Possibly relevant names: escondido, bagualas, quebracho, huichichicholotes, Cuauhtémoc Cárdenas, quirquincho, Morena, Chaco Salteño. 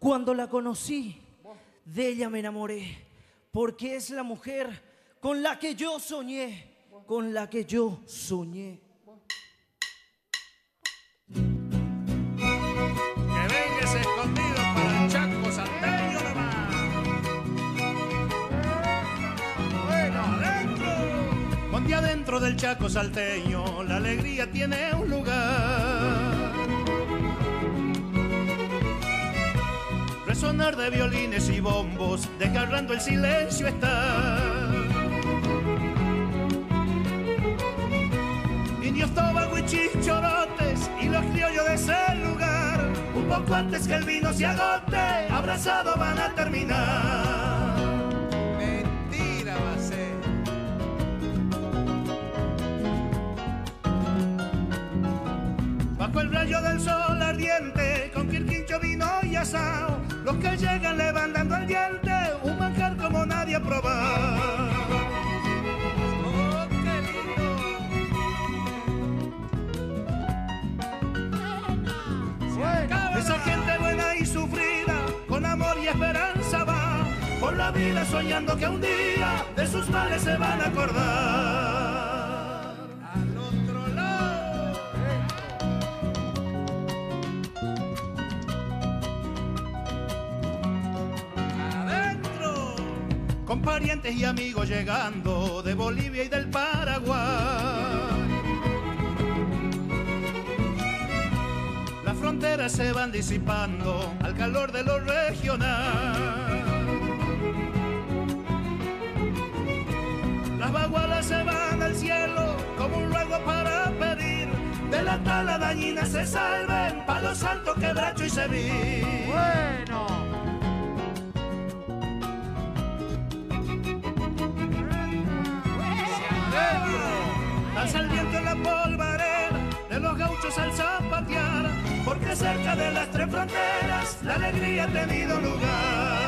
Cuando la conocí, de ella me enamoré, porque es la mujer con la que yo soñé, con la que yo soñé. Que venga ese escondido para el Chaco Salteño nomás. Bueno, adentro. Ponte adentro del Chaco Salteño, la alegría tiene un lugar. Resonar de violines y bombos, desgarrando el silencio está. Indios toba, huichichicholotes y los criollos de ese lugar, un poco antes que el vino se agote, abrazados van a terminar. Mentira va a ser. Bajo el rayo del sol ardiente, con quirquincho, vino y asao, los que llegan levantando el diente, un manjar como nadie ha probado. Esa gente buena y sufrida, con amor y esperanza va por la vida soñando que un día de sus males se van a acordar. Al otro lado. Adentro. Con parientes y amigos llegando de Bolivia y del Paraguay. Fronteras se van disipando al calor de lo regional. Las bagualas se van al cielo como un ruego para pedir de la tala dañina se salven pa' los santos quebracho y sevil. Bueno. Alza el viento en la polvareda de los gauchos al zapatear, porque cerca de las tres fronteras la alegría ha tenido lugar.